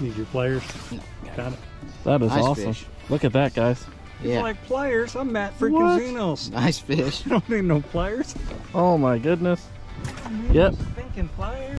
need your pliers. No, got it. That is nice awesome. Fish. Look at that, guys. Yeah. It's like pliers. I'm Matt Freaking Xenos. Nice fish. I don't need no pliers. Oh my goodness. Yep. Thinking pliers.